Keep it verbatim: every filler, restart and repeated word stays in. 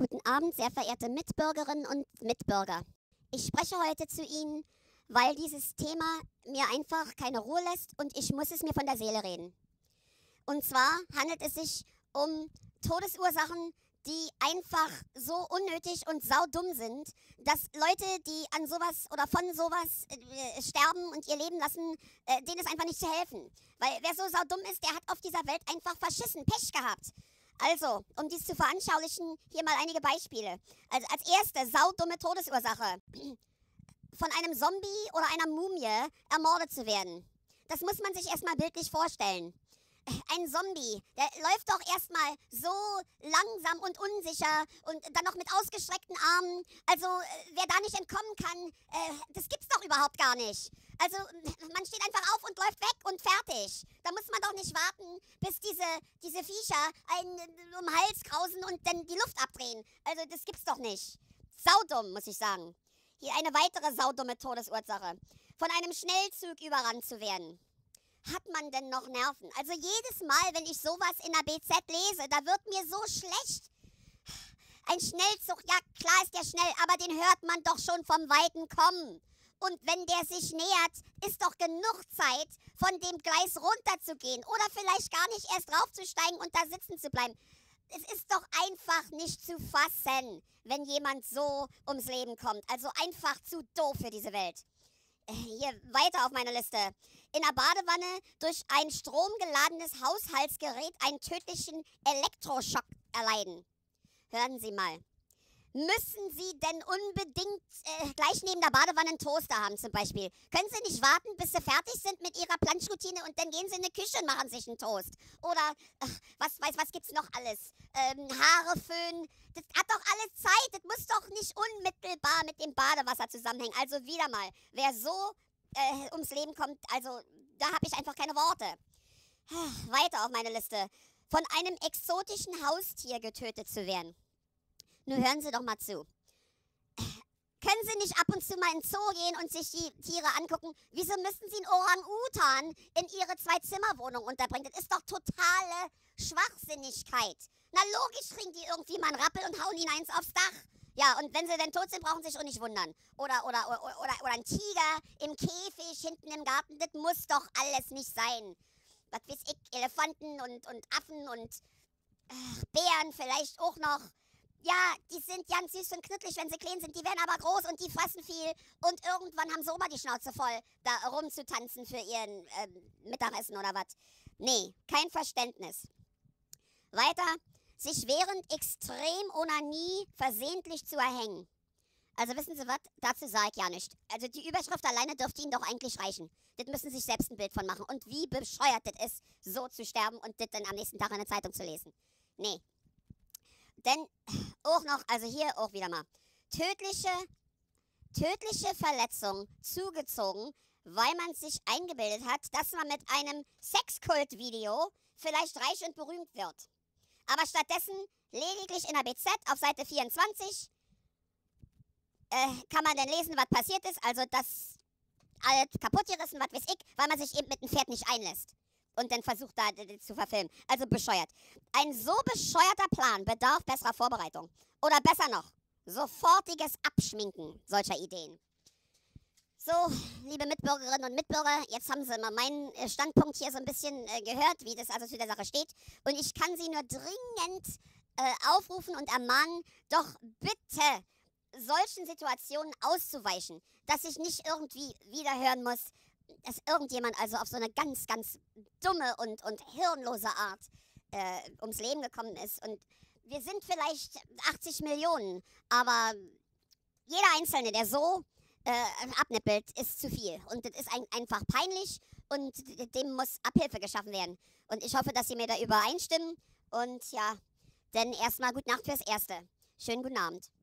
Guten Abend, sehr verehrte Mitbürgerinnen und Mitbürger. Ich spreche heute zu Ihnen, weil dieses Thema mir einfach keine Ruhe lässt und ich muss es mir von der Seele reden. Und zwar handelt es sich um Todesursachen, die einfach so unnötig und saudumm sind, dass Leute, die an sowas oder von sowas äh, sterben und ihr Leben lassen, äh, denen ist einfach nicht zu helfen. Weil wer so saudumm ist, der hat auf dieser Welt einfach verschissen, Pech gehabt. Also, um dies zu veranschaulichen, hier mal einige Beispiele. Also als erste, saudumme Todesursache. Von einem Zombie oder einer Mumie ermordet zu werden. Das muss man sich erstmal bildlich vorstellen. Ein Zombie, der läuft doch erstmal so langsam und unsicher und dann noch mit ausgestreckten Armen. Also, wer da nicht entkommen kann, das gibt's doch überhaupt gar nicht. Also, man steht einfach auf und läuft weg und fertig. Da muss man doch nicht warten, bis diese, diese Viecher einen um den Hals krausen und dann die Luft abdrehen. Also, das gibt's doch nicht. Saudumm, muss ich sagen. Hier eine weitere saudumme Todesursache. Von einem Schnellzug überrannt zu werden. Hat man denn noch Nerven? Also jedes Mal, wenn ich sowas in der B Z lese, da wird mir so schlecht. Ein Schnellzug, ja klar ist der schnell, aber den hört man doch schon vom Weiten kommen. Und wenn der sich nähert, ist doch genug Zeit, von dem Gleis runterzugehen oder vielleicht gar nicht erst draufzusteigen und da sitzen zu bleiben. Es ist doch einfach nicht zu fassen, wenn jemand so ums Leben kommt. Also einfach zu doof für diese Welt. Hier weiter auf meiner Liste. In der Badewanne durch ein stromgeladenes Haushaltsgerät einen tödlichen Elektroschock erleiden. Hören Sie mal. Müssen Sie denn unbedingt äh, gleich neben der Badewanne einen Toaster haben zum Beispiel? Können Sie nicht warten, bis Sie fertig sind mit Ihrer Planschroutine und dann gehen Sie in die Küche und machen sich einen Toast? Oder äh, was weiß, was gibt's noch alles? Ähm, Haare föhnen, das hat doch alles Zeit, das muss doch nicht unmittelbar mit dem Badewasser zusammenhängen. Also wieder mal, wer so äh, ums Leben kommt, also da habe ich einfach keine Worte. Weiter auf meine Liste. Von einem exotischen Haustier getötet zu werden. Nun hören Sie doch mal zu. Können Sie nicht ab und zu mal in den Zoo gehen und sich die Tiere angucken? Wieso müssen Sie einen Orang-Utan in Ihre Zwei-Zimmer-Wohnung unterbringen? Das ist doch totale Schwachsinnigkeit. Na logisch kriegen die irgendwie mal einen Rappel und hauen ihn eins aufs Dach. Ja, und wenn sie denn tot sind, brauchen sie sich auch nicht wundern. Oder, oder, oder, oder, oder ein Tiger im Käfig hinten im Garten, das muss doch alles nicht sein. Was weiß ich, Elefanten und, und Affen und ach, Bären vielleicht auch noch. Ja, die sind ganz süß und knuddelig, wenn sie klein sind. Die werden aber groß und die fressen viel. Und irgendwann haben sie immer die Schnauze voll, da rumzutanzen für ihren äh, Mittagessen oder was. Nee, kein Verständnis. Weiter, sich während extrem Onanie versehentlich zu erhängen. Also wissen Sie was? Dazu sage ich ja nichts. Also die Überschrift alleine dürfte Ihnen doch eigentlich reichen. Das müssen Sie sich selbst ein Bild von machen. Und wie bescheuert das ist, so zu sterben und das dann am nächsten Tag in der Zeitung zu lesen. Nee. Denn auch noch, also hier auch wieder mal, tödliche, tödliche Verletzung zugezogen, weil man sich eingebildet hat, dass man mit einem Sexkult-Video vielleicht reich und berühmt wird. Aber stattdessen lediglich in der B Z auf Seite vierundzwanzig äh, kann man dann lesen, was passiert ist. Also das alles kaputtgerissen, was weiß ich, weil man sich eben mit dem Pferd nicht einlässt. Und dann versucht da zu verfilmen. Also bescheuert. Ein so bescheuerter Plan bedarf besserer Vorbereitung. Oder besser noch, sofortiges Abschminken solcher Ideen. So, liebe Mitbürgerinnen und Mitbürger, jetzt haben Sie mal meinen Standpunkt hier so ein bisschen äh, gehört, wie das also zu der Sache steht. Und ich kann Sie nur dringend äh, aufrufen und ermahnen, doch bitte solchen Situationen auszuweichen, dass ich nicht irgendwie wiederhören muss, dass irgendjemand also auf so eine ganz, ganz dumme und, und hirnlose Art äh, ums Leben gekommen ist. Und wir sind vielleicht achtzig Millionen, aber jeder Einzelne, der so äh, abnippelt, ist zu viel. Und das ist ein, einfach peinlich und dem muss Abhilfe geschaffen werden. Und ich hoffe, dass Sie mir da übereinstimmen. Und ja, dann erstmal gute Nacht fürs Erste. Schönen guten Abend.